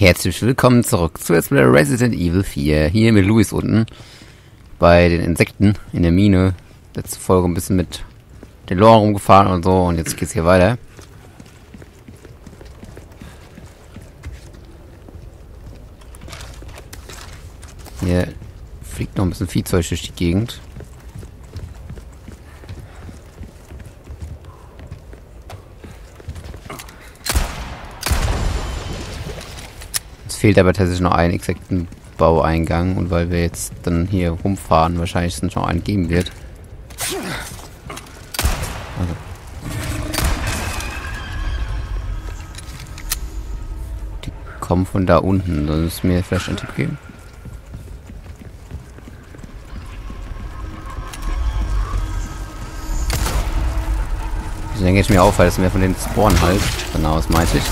Herzlich willkommen zurück zu Resident Evil 4, hier mit Louis unten, bei den Insekten in der Mine. Letzte Folge ein bisschen mit den Loren rumgefahren und so, und jetzt geht's hier weiter. Hier fliegt noch ein bisschen Viehzeug durch die Gegend. Fehlt aber tatsächlich noch ein Insektenbaueingang, und weil wir jetzt dann hier rumfahren, wahrscheinlich es noch einen geben wird. Also. Die kommen von da unten, dann müssen wir mir vielleicht einen Tipp geben. Ich denke, ich mir auf, weil das mehr von den Sporen halt. Genau, das meinte ich.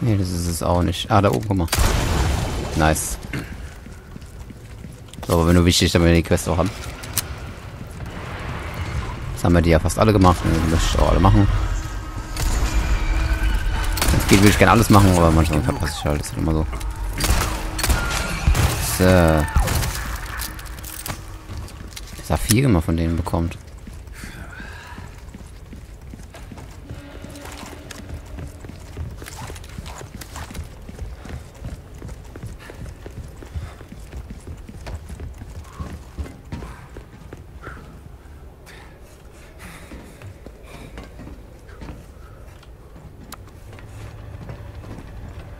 Nee, das ist es auch nicht. Ah, da oben, guck mal. Nice. So, aber nur wichtig, damit wir die Quest auch haben. Jetzt haben wir die ja fast alle gemacht. Die möchte ich auch alle machen. Jetzt würde ich gerne alles machen, aber manchmal verpasse ich halt. Das ist immer so. So. Das hat viel immer von denen bekommt.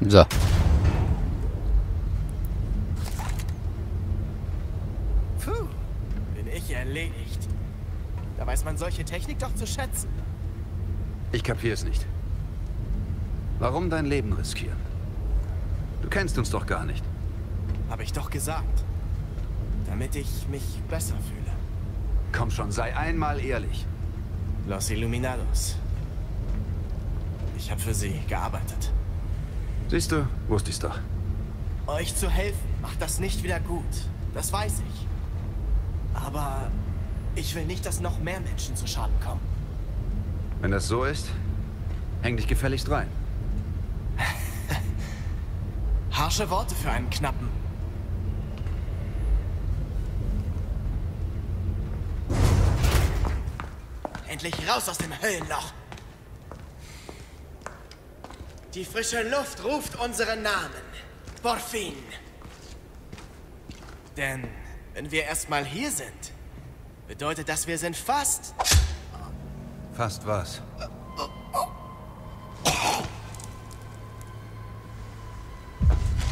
So. Puh, bin ich erledigt. Da weiß man solche Technik doch zu schätzen. Ich kapier's nicht. Warum dein Leben riskieren? Du kennst uns doch gar nicht. Habe ich doch gesagt. Damit ich mich besser fühle. Komm schon, sei einmal ehrlich. Los Iluminados. Ich habe für sie gearbeitet. Siehst du, wusste ich's doch. Euch zu helfen, macht das nicht wieder gut. Das weiß ich. Aber ich will nicht, dass noch mehr Menschen zu Schaden kommen. Wenn das so ist, häng dich gefälligst rein. Harsche Worte für einen Knappen. Endlich raus aus dem Höllenloch! Die frische Luft ruft unseren Namen. Porphin. Denn wenn wir erstmal hier sind, bedeutet das, wir sind fast... Fast was?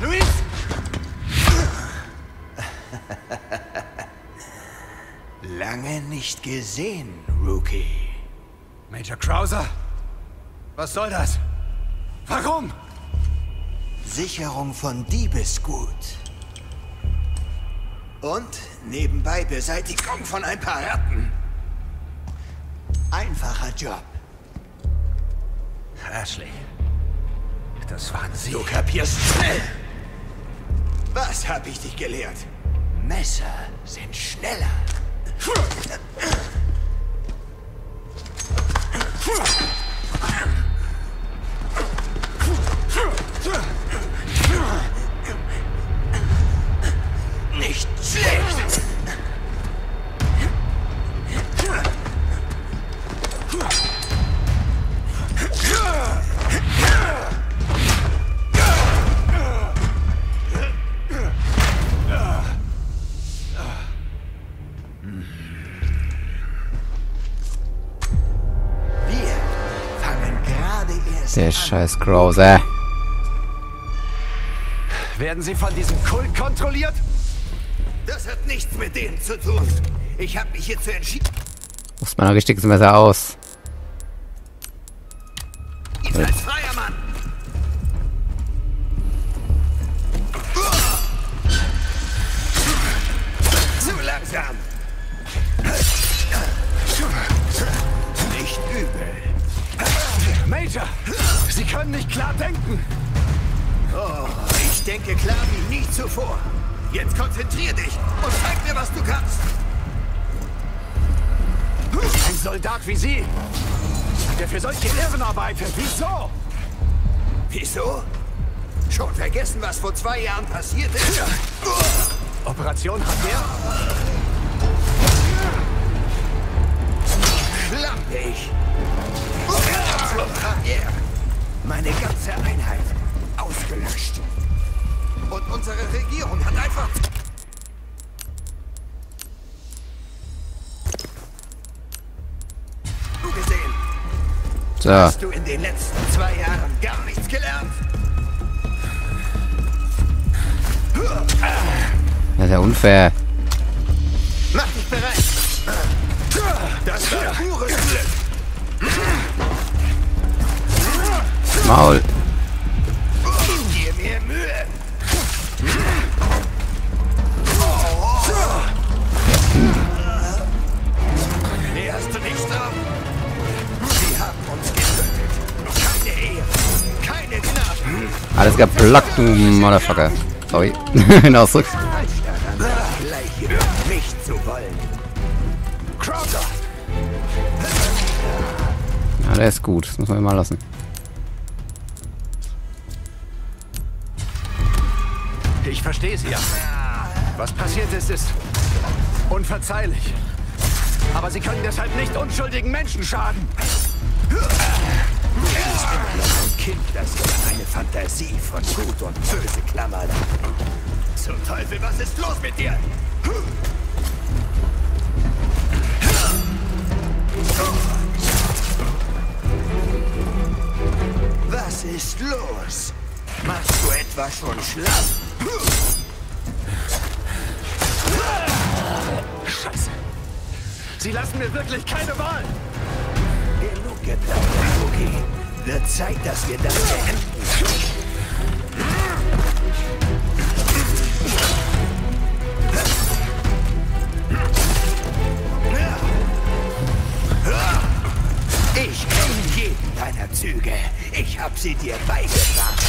Louis! Lange nicht gesehen, Rookie. Major Krauser? Was soll das? Warum? Sicherung von Diebesgut. Und nebenbei Beseitigung von ein paar Ratten. Einfacher Job. Ashley. Das waren Sie. Du kapierst schnell. Was hab ich dich gelehrt? Messer sind schneller. Nicht schlecht! Der scheiß Krauser. Werden Sie von diesem Kult kontrolliert? Das hat nichts mit denen zu tun. Ich habe mich hierzu entschieden. Muss man ein richtiges Messer aus. Ich bin ein freier Mann. Zu langsam. nicht klar denken. Oh, ich denke klar wie nie zuvor. Jetzt konzentrier dich und zeig mir, was du kannst. Ein Soldat wie Sie, der für solche Irren arbeitet. Wieso? Wieso? Schon vergessen, was vor 2 Jahren passiert ist? Operation Haber? Schlampig! Operation Papier. Meine ganze Einheit ausgelöscht. Und unsere Regierung hat einfach... Du gesehen. So. Hast du in den letzten 2 Jahren gar nichts gelernt? Das ist ja unfair. Mach dich bereit. Das war pures Glück. Maul. Gib mir Mühe. Lehrst du nichts ab? Sie haben uns getötet. Keine Ehe. Keine Gnaden. Alles geblockt, du Motherfucker. Sorry. Genau so. Nicht zu wollen. Krauser. Ja, der ist gut. Das muss man immer lassen. Ich verstehe es ja. Was passiert ist, ist unverzeihlich. Aber Sie können deshalb nicht unschuldigen Menschen schaden. Und Kind, das ist eine Fantasie von Gut und Böse, Klammer. Zum Teufel, was ist los mit dir? Was ist los? Machst du etwa schon schlapp? Scheiße. Sie lassen mir wirklich keine Wahl. Genug geplaudert, Cookie. Wird Zeit, dass wir das beenden. Ich kenne jeden deiner Züge. Ich hab sie dir beigebracht.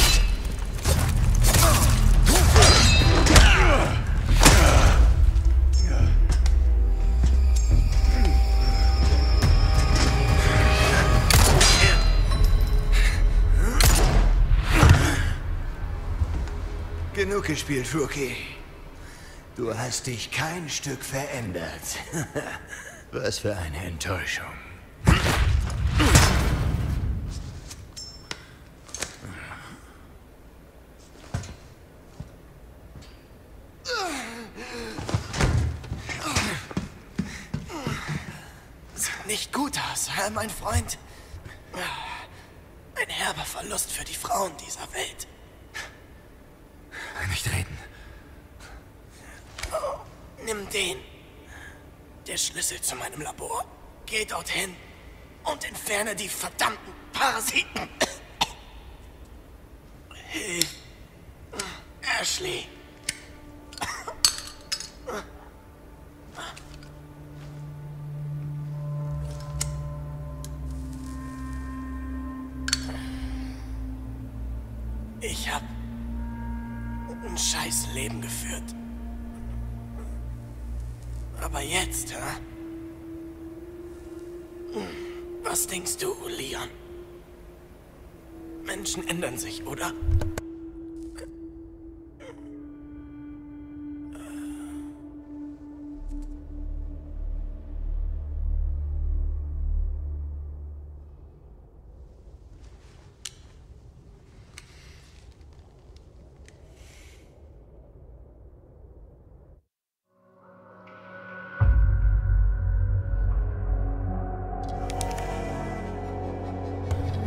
Genug gespielt, Rookie. Du hast dich kein Stück verändert. Was für eine Enttäuschung. Sieht nicht gut aus, Herr, mein Freund. Ein herber Verlust für die Frauen dieser Welt. Nicht reden. Oh, nimm den. Der Schlüssel zu meinem Labor. Geh dorthin und entferne die verdammten Parasiten. Hey, Ashley. Ich hab ein scheiß Leben geführt. Aber jetzt, hä? Was denkst du, Leon? Menschen ändern sich, oder?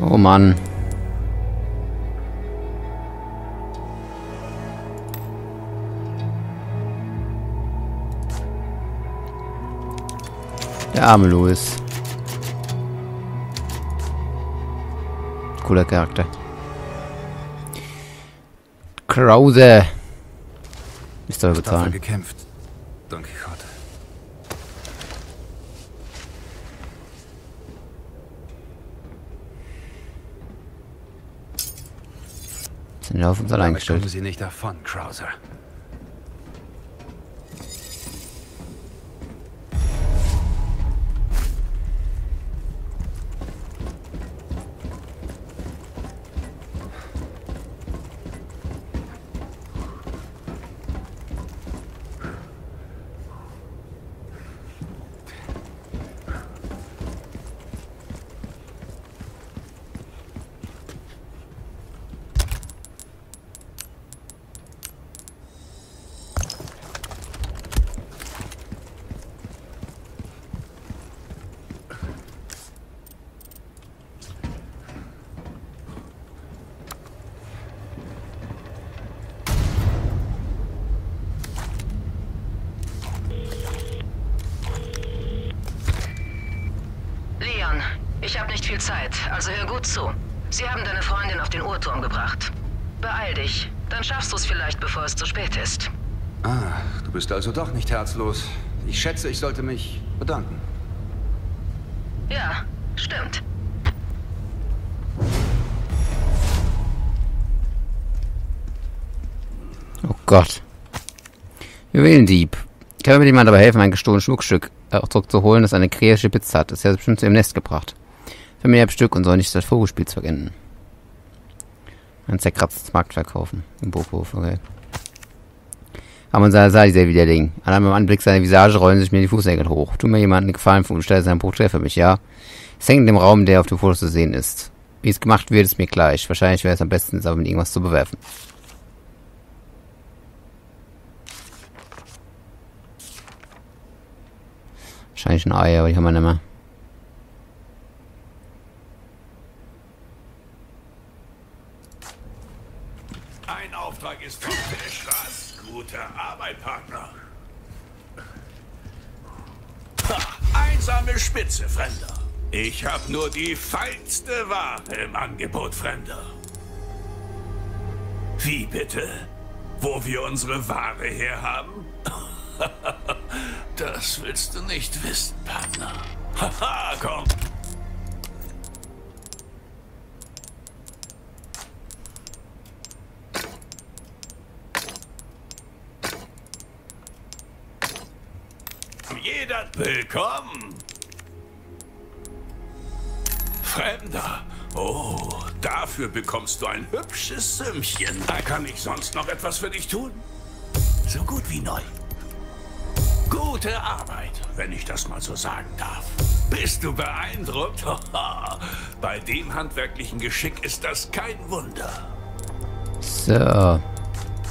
Oh Mann. Der arme Louis. Cooler Charakter. Krauser. Ist aber bezahlen. Gekämpft. Don Quixote. Sind wir auf uns allein gestellt. Kommen Sie nicht davon, Krauser. Ich habe nicht viel Zeit, also hör gut zu. Sie haben deine Freundin auf den Uhrturm gebracht. Beeil dich, dann schaffst du es vielleicht, bevor es zu spät ist. Ah, du bist also doch nicht herzlos. Ich schätze, ich sollte mich bedanken. Ja, stimmt. Oh Gott. Wir wählen Dieb. Kann mir jemand dabei helfen, ein gestohlenes Schmuckstück zurückzuholen, das eine kreische Pizza hat. Das ist ja bestimmt zu ihrem Nest gebracht. Für mehr Stück und soll nicht das Vogelspielzeug enden. Ein zerkratztes Markt verkaufen. Im Burghof, okay. Aber unser Asali sehr wieder Ding. Allein beim Anblick seiner Visage rollen sich mir die Fußnägel hoch. Tu mir jemanden gefallen und stell sein Porträt für mich, ja? Es hängt im Raum, der auf dem Foto zu sehen ist. Wie es gemacht wird, ist mir gleich. Wahrscheinlich wäre es am besten, es aber mit irgendwas zu bewerfen. Wahrscheinlich ein Ei, aber die haben wir nicht mehr. Ein Auftrag ist vom Tisch. Gute Arbeit, Partner. Ha, einsame Spitze, Fremder. Ich hab nur die feinste Ware im Angebot, Fremder. Wie bitte? Wo wir unsere Ware herhaben? Das willst du nicht wissen, Partner. Haha, komm. Jeder willkommen. Fremder. Oh, dafür bekommst du ein hübsches Sümmchen. Da kann ich sonst noch etwas für dich tun. So gut wie neu. Gute Arbeit, wenn ich das mal so sagen darf. Bist du beeindruckt? Bei dem handwerklichen Geschick ist das kein Wunder. So.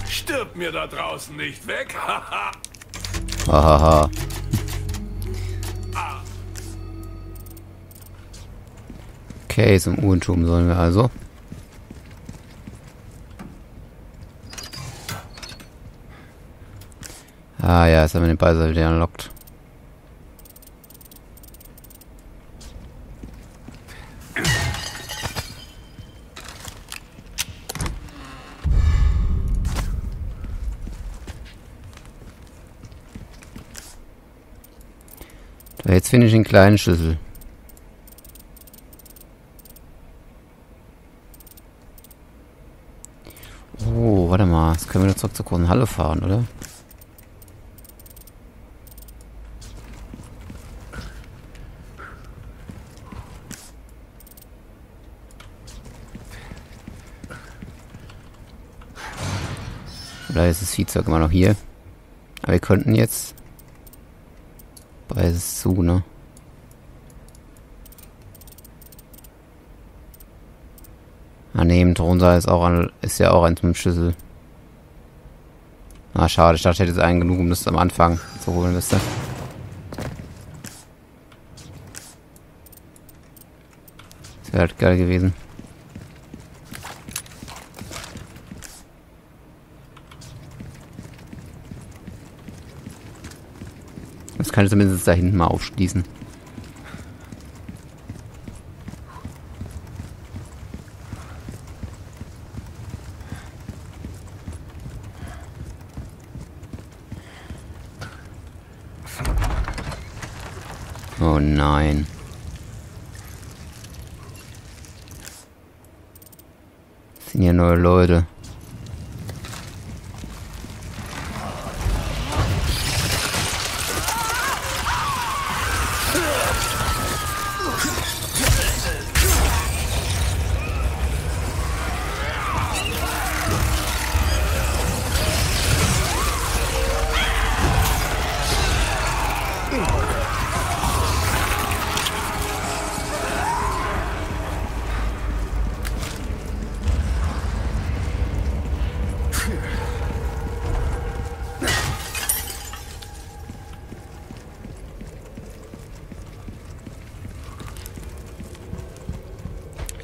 Stirb mir da draußen nicht weg. Hahaha. Okay, zum Uhrenturm sollen wir also. Ah ja, jetzt haben wir den Ball wieder unlockt. So, jetzt finde ich einen kleinen Schlüssel. Oh, warte mal, jetzt können wir doch zurück zur großen Halle fahren, oder? Oder ist das Viehzeug immer noch hier? Aber wir könnten jetzt... Beides ist zu, ne? Ah ne, im Thronsaal ist, ist ja auch eins mit dem Schlüssel. Ah, schade. Ich dachte, ich hätte jetzt einen genug, um das am Anfang zu holen, wisst ihr. Das wäre halt geil gewesen. Kann ich zumindest da hinten mal aufschließen. Oh nein. Das sind ja neue Leute.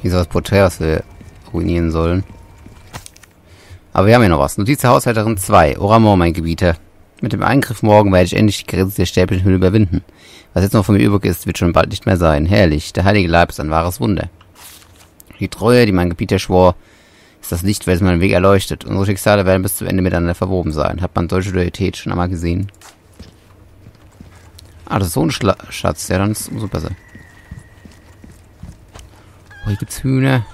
Wieso das Porträt, was wir ruinieren sollen. Aber wir haben ja noch was. Notiz der Haushälterin 2. Oramor, mein Gebieter. Mit dem Eingriff morgen werde ich endlich die Grenze der sterblichen Hülle überwinden. Was jetzt noch von mir übrig ist, wird schon bald nicht mehr sein. Herrlich, der heilige Leib ist ein wahres Wunder. Die Treue, die mein Gebieter schwor, ist das Licht, welches meinen Weg erleuchtet. Unsere Schicksale werden bis zum Ende miteinander verwoben sein. Hat man solche Dualität schon einmal gesehen? Ah, das ist so ein Schatz. Ja, dann ist es umso besser. Oh, hier gibt's Hühner.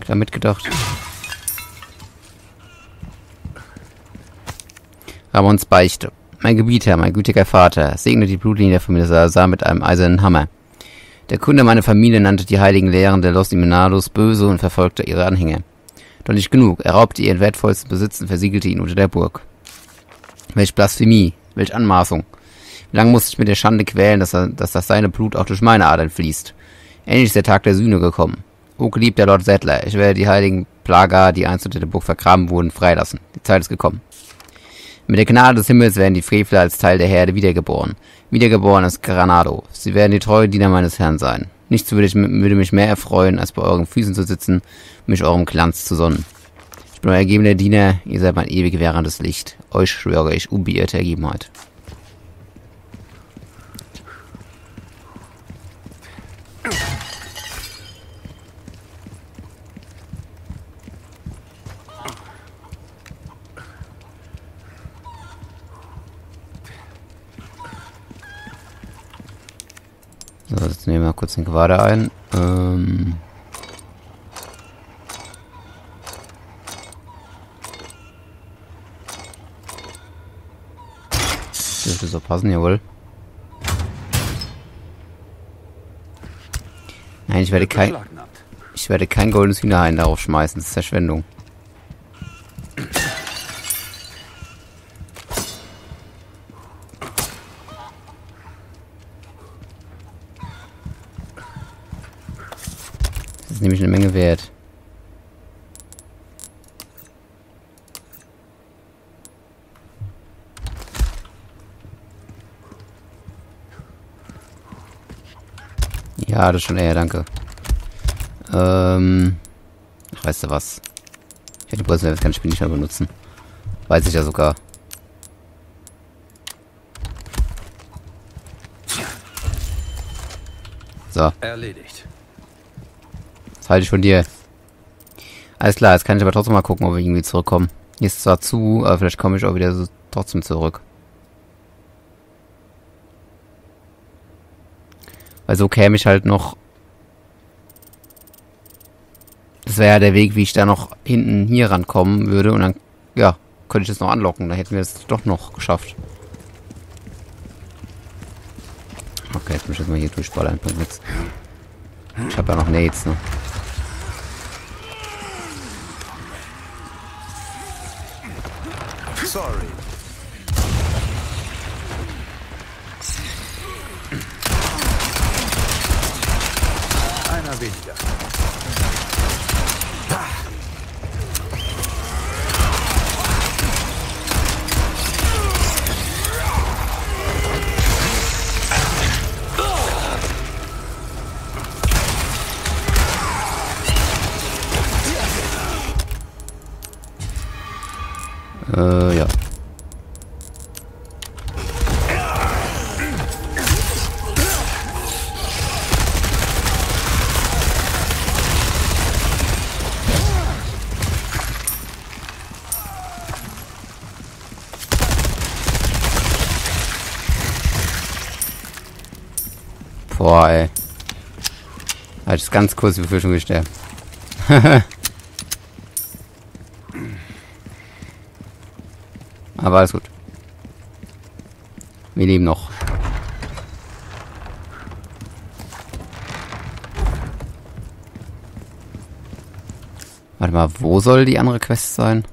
Klar mitgedacht. Ramons Beichte. Mein Gebieter, mein gütiger Vater, segne die Blutlinie der Familie Salsa mit einem eisernen Hammer. Der Kunde meiner Familie nannte die heiligen Lehren der Los Iluminados böse und verfolgte ihre Anhänger. Doch nicht genug, er raubte ihren wertvollsten Besitz und versiegelte ihn unter der Burg. Welch Blasphemie, welch Anmaßung. Wie lange musste ich mit der Schande quälen, dass das seine Blut auch durch meine Adern fließt. Endlich ist der Tag der Sühne gekommen. O geliebter Lord Settler, ich werde die heiligen Plaga, die einst unter der Burg vergraben wurden, freilassen. Die Zeit ist gekommen. Mit der Gnade des Himmels werden die Frevler als Teil der Herde wiedergeboren. Wiedergeboren ist Granado. Sie werden die treuen Diener meines Herrn sein. Nichts würde mich mehr erfreuen, als bei euren Füßen zu sitzen und mich eurem Glanz zu sonnen. Ich bin euer ergebener Diener, ihr seid mein ewig währendes Licht. Euch schwöre ich unbeirrte Ergebenheit. So, jetzt nehmen wir kurz den Quader ein. Dürfte so passen, jawohl. Nein, ich werde kein goldenes Hühnerheim darauf schmeißen. Das ist Verschwendung. Nämlich eine Menge wert. Ja, das schon eher, danke. Ach, weißt du was? Ich hätte bloß das ganze Spiel nicht mehr benutzen. Weiß ich ja sogar. So. Erledigt. Das halte ich von dir. Alles klar, jetzt kann ich aber trotzdem mal gucken, ob wir irgendwie zurückkommen. Hier ist zwar zu, aber vielleicht komme ich auch wieder so trotzdem zurück. Weil so käme ich halt noch... Das wäre ja der Weg, wie ich da noch hinten hier rankommen würde. Und dann, ja, könnte ich das noch anlocken. Da hätten wir es doch noch geschafft. Okay, jetzt muss ich das mal hier durchballern. Ich habe ja noch Nades, ne? Sorry. Einer weniger. Ja. Boah, ey. Hat es ganz kurz die Befürchtung gestellt. Aber alles gut. Wir leben noch. Warte mal, wo soll die andere Quest sein?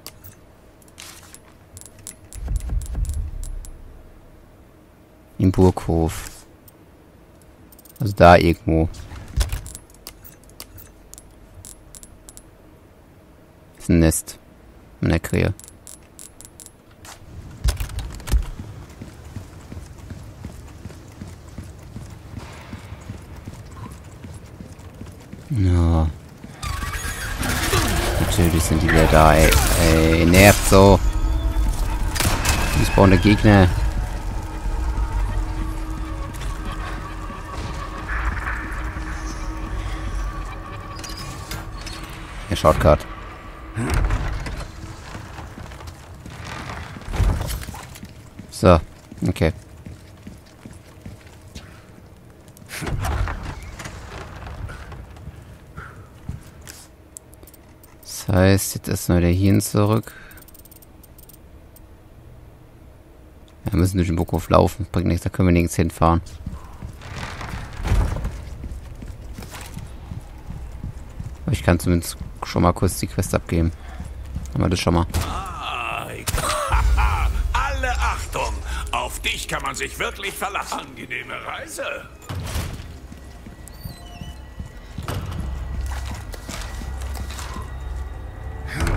Im Burghof. Also da irgendwo. Das ist ein Nest. Mit einer Krähe. Ja. Natürlich sind die wieder da, ey. Ey, nervt so. Die spawnen Gegner. Der Shortcut. So, okay. Das heißt, jetzt erstmal wieder hierhin zurück. Wir müssen durch den Burghof laufen, das bringt nichts, da können wir nirgends hinfahren. Aber ich kann zumindest schon mal kurz die Quest abgeben. Haben wir das schon mal. Alle Achtung! Auf dich kann man sich wirklich verlassen. Angenehme Reise!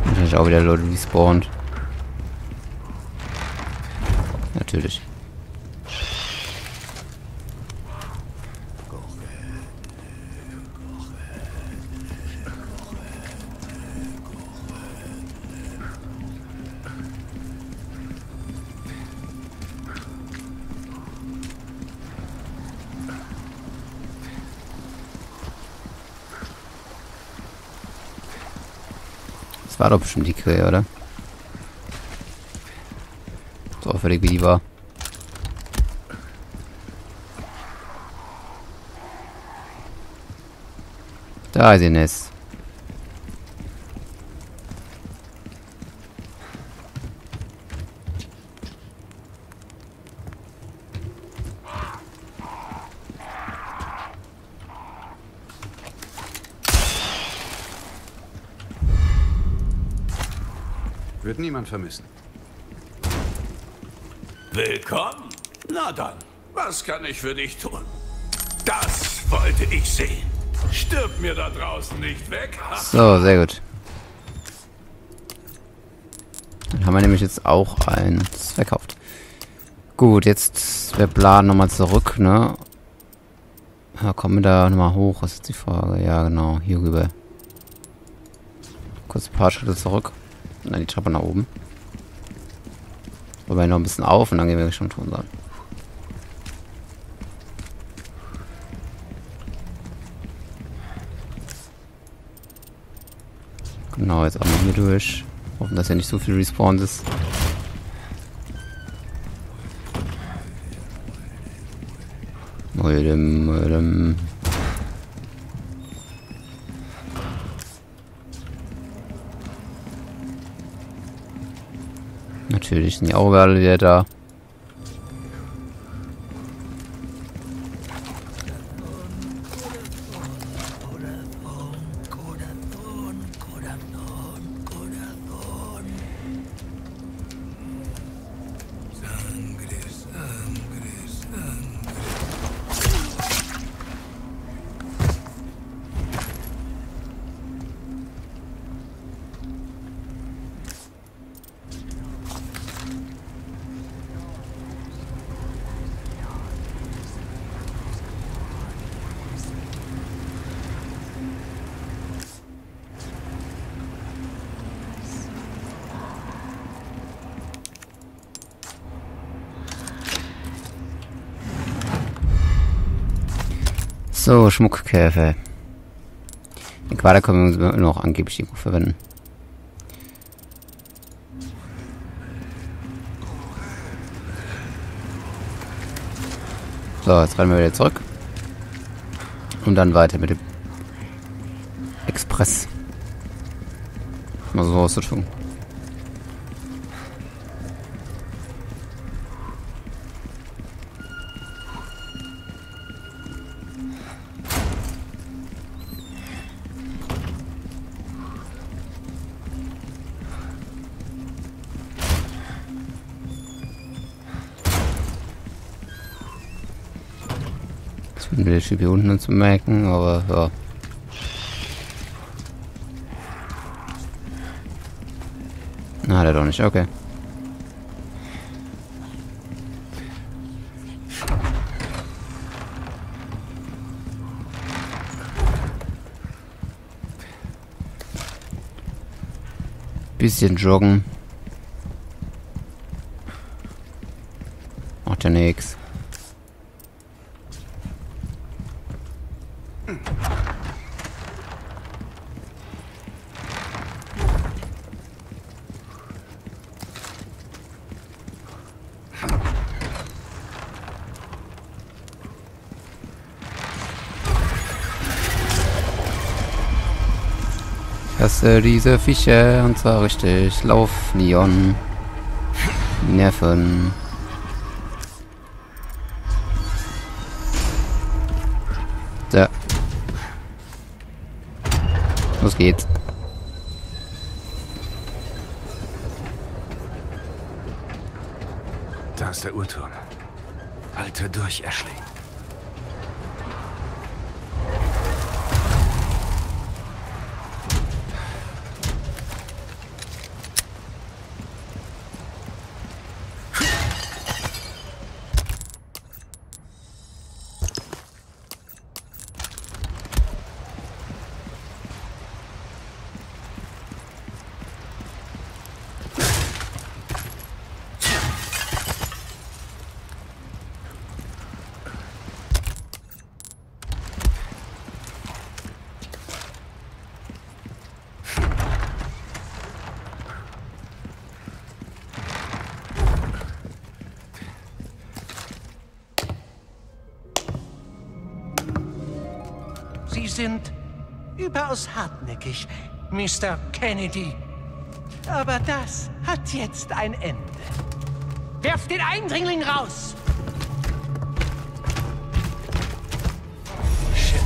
Natürlich auch wieder Leute respawned. Natürlich. Das war doch bestimmt die Quelle, oder? So auffällig wie die war. Da ist ihr Nest. Wird niemand vermissen. Willkommen? Na dann, was kann ich für dich tun? Das wollte ich sehen. Stirb mir da draußen nicht weg. So, sehr gut. Dann haben wir nämlich jetzt auch eins verkauft. Gut, jetzt der Plan nochmal zurück, ne? Ja, kommen wir da nochmal hoch, ist jetzt die Frage. Ja, genau, hier rüber. Kurz ein paar Schritte zurück. Und dann die Treppe nach oben. Wobei noch ein bisschen auf und dann gehen wir schon tun sollen. Genau, jetzt auch mal hier durch. Hoffen, dass ja nicht so viel respawned ist. Mödem. Natürlich sind die auch alle wieder da. So, Schmuckkäfer. Den Quader können wir noch angeblich irgendwo verwenden. So, jetzt rennen wir wieder zurück. Und dann weiter mit dem Express. Mal so auszutun. Der Typ hier unten zu merken, aber ja. Na, hat er doch nicht, okay. bisschen joggen. Macht ja nix. Diese Fische, und zwar richtig. Lauf, Leon. Nerven. So. Los geht's. Da ist der Uhrturm. Halte durch, Ashley. Sie sind überaus hartnäckig, Mr. Kennedy. Aber das hat jetzt ein Ende. Werft den Eindringling raus! Shit.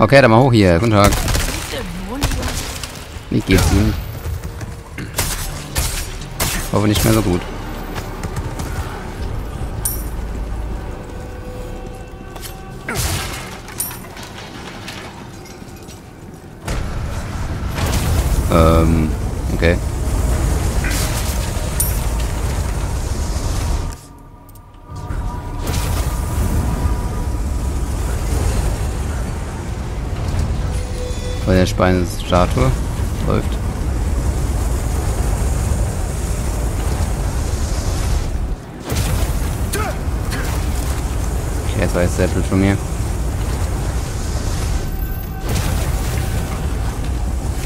Okay, dann mal hoch hier. Guten Tag. Wie geht's Ihnen? Hoffe nicht mehr so gut. Okay. Bei der Schweinestatue läuft. Okay, das war jetzt sehr blöd von mir.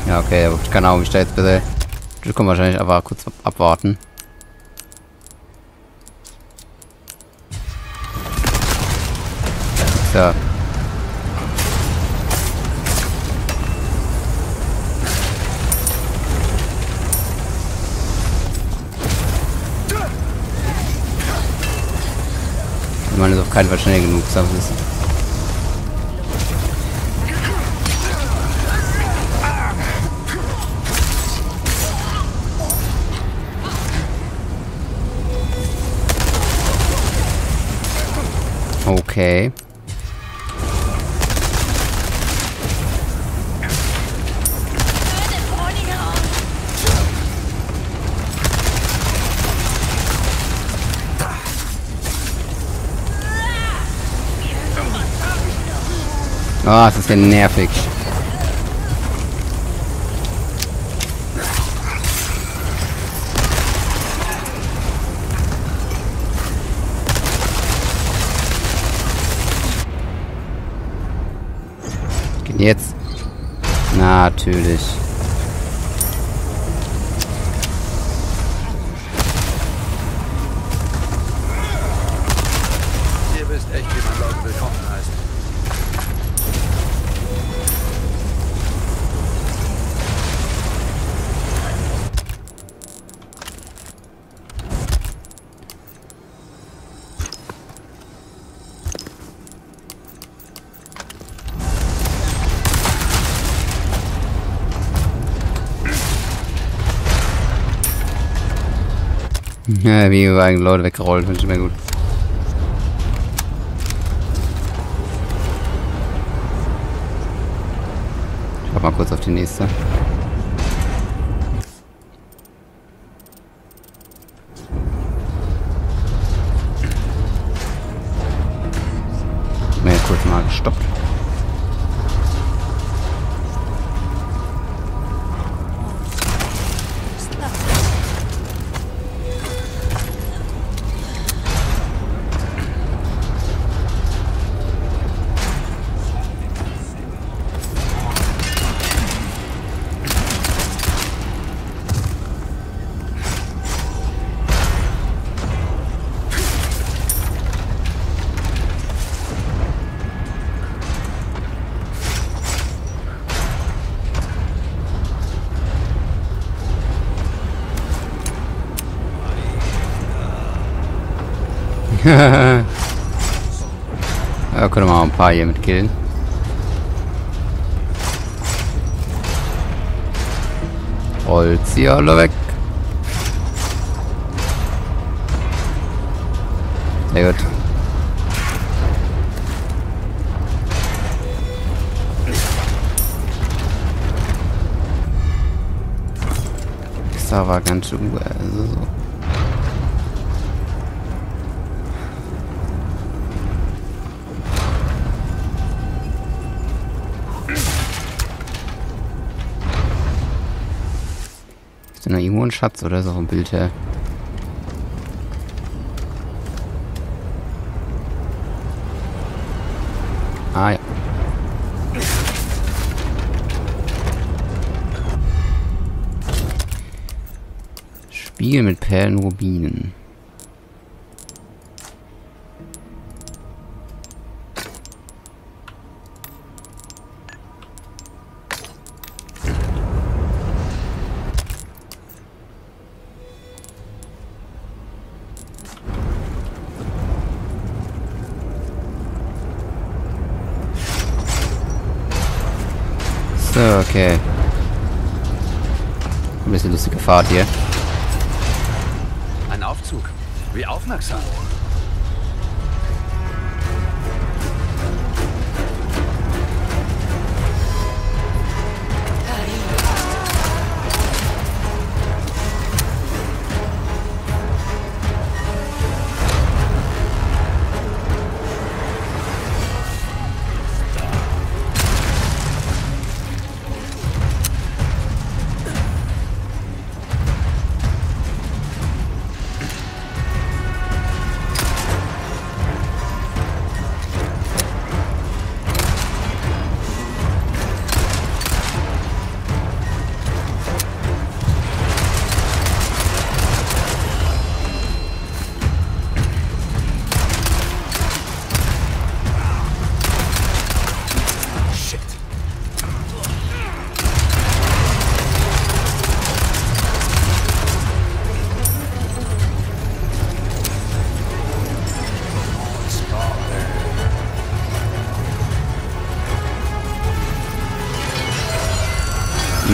Ja, okay, aber keine Ahnung, ich da jetzt bitte. Ich kann wahrscheinlich aber kurz abwarten. So. Man ist auf keinen Fall schnell genug, das ist. Okay. Ah, oh, das ist ja nervig. Gehen jetzt. Natürlich. Ihr wisst echt, wie man laut willkommen heißt. Ja, wie waren Leute weggerollt, finde ich immer gut. Ich mach mal kurz auf die nächste. Mal kurz mal gestoppt. Ja, können wir mal ein paar hier mit killen. Rollt sie alle weg. Sehr gut. Das war ganz schön gut. Also so. Noch irgendwo ein Schatz oder so vom Bild her. Ah ja. Spiegel mit Perlen, Rubinen. Okay. Ein bisschen lustige Fahrt hier. Ein Aufzug. Wie aufmerksam.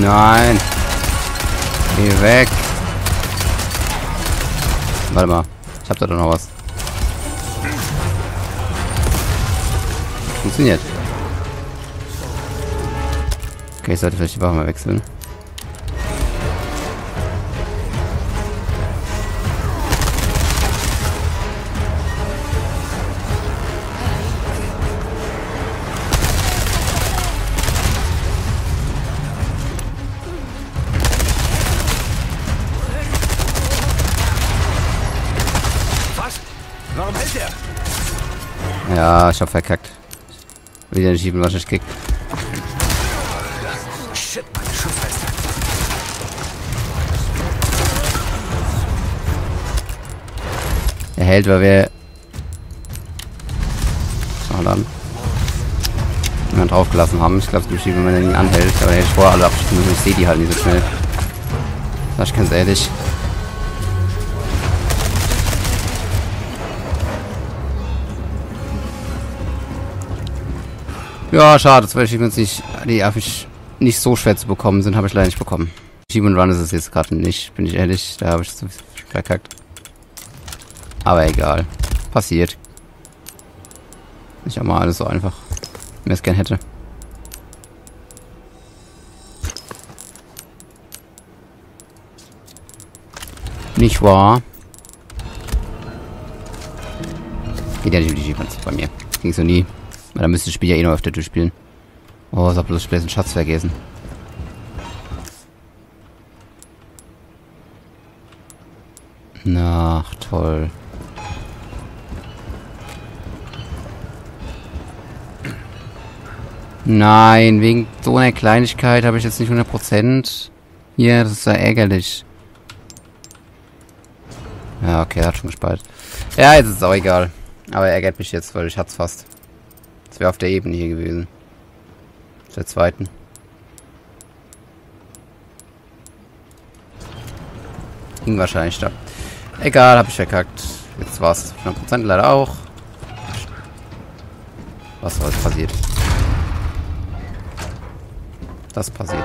Nein! Geh weg! Warte mal, ich hab da doch noch was. Funktioniert. Okay, ich sollte vielleicht die Waffe mal wechseln. Ja, ich hab verkackt. Wieder den Schieben wahrscheinlich gekickt. hält, weil wir... Na dann. Jemand draufgelassen haben. Ich glaube, es ist geschieht, wenn man ihn anhält. Aber hätte ich vorher alle abschließen müssen. Ich sehe die halt nicht so schnell. Sag ich ganz ehrlich. Ja, schade. Zwei Achievements nicht... Die habe ich nicht so schwer zu bekommen sind. Habe ich leider nicht bekommen. Achievement Run ist es jetzt gerade nicht. Bin ich ehrlich. Da habe ich zu verkackt. Aber egal. Passiert. Nicht einmal alles so einfach. Wenn ich es gern hätte. Nicht wahr? Geht ja nicht über die Achievements bei mir. Ging so nie. Weil da müsste ich das Spiel ja eh noch öfter durchspielen. Oh, ich hab bloß einen Schatz vergessen. Na, toll. Nein, wegen so einer Kleinigkeit habe ich jetzt nicht 100%. Hier, das ist ja ärgerlich. Ja, okay, hat schon gespeichert. Ja, jetzt ist es auch egal. Aber er ärgert mich jetzt, weil ich hat's fast. Das wäre auf der Ebene hier gewesen. Auf der zweiten. Ging wahrscheinlich da. Egal, hab ich verkackt. Jetzt war es 100% leider auch. Was war jetzt passiert? Das passiert.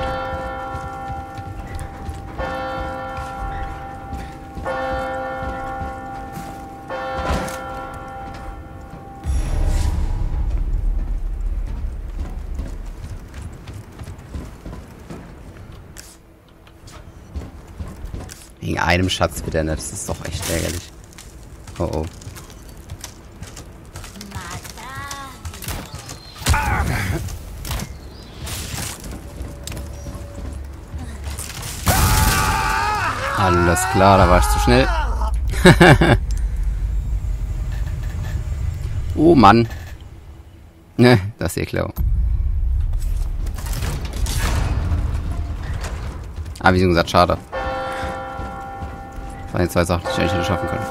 Wegen einem Schatz wieder nicht. Das ist doch echt ärgerlich. Oh oh. Alles klar, da war ich zu schnell. Oh Mann. Ne, das ist eh klar. Aber wie gesagt, schade. Das waren jetzt zwei Sachen, die ich eigentlich hätte schaffen können.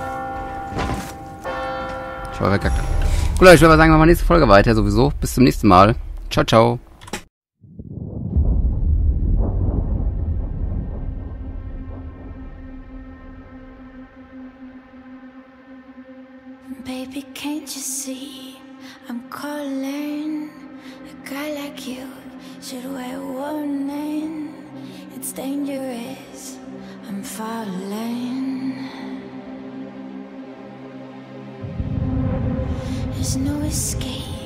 Ich war verkackt. Gut, Leute, ich würde aber sagen, wir machen nächste Folge weiter sowieso. Bis zum nächsten Mal. Ciao, ciao. Baby, can't you see? I'm calling. A guy like you should wear a warning. It's dangerous. I'm falling. There's no escape.